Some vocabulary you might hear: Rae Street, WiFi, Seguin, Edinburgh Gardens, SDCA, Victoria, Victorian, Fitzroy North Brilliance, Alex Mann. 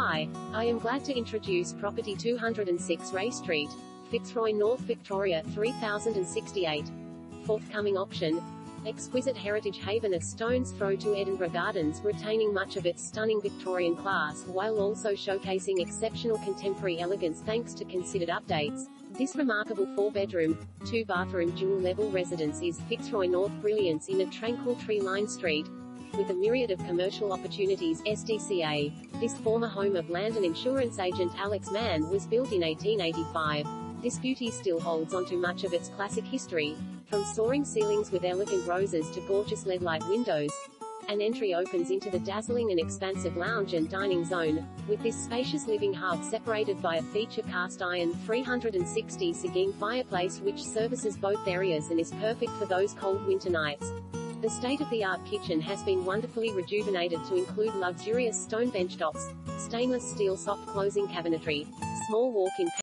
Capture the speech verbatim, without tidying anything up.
Hi, I am glad to introduce property two hundred six Rae Street, Fitzroy North Victoria three thousand sixty-eight. Forthcoming auction. Exquisite heritage haven a stone's throw to Edinburgh Gardens, retaining much of its stunning Victorian class while also showcasing exceptional contemporary elegance thanks to considered updates. This remarkable four-bedroom, two-bathroom dual-level residence is Fitzroy North Brilliance in a tranquil tree-lined street, with a myriad of commercial opportunities. S D C A. This former home of land and insurance agent Alex Mann was built in eighteen eighty-five. This beauty still holds onto much of its classic history, from soaring ceilings with elegant roses to gorgeous lead-light windows. An entry opens into the dazzling and expansive lounge and dining zone, with this spacious living hub separated by a feature cast-iron three hundred sixty Seguin fireplace which services both areas and is perfect for those cold winter nights. The state-of-the-art kitchen has been wonderfully rejuvenated to include luxurious stone benchtops, stainless steel soft closing cabinetry, small walk-in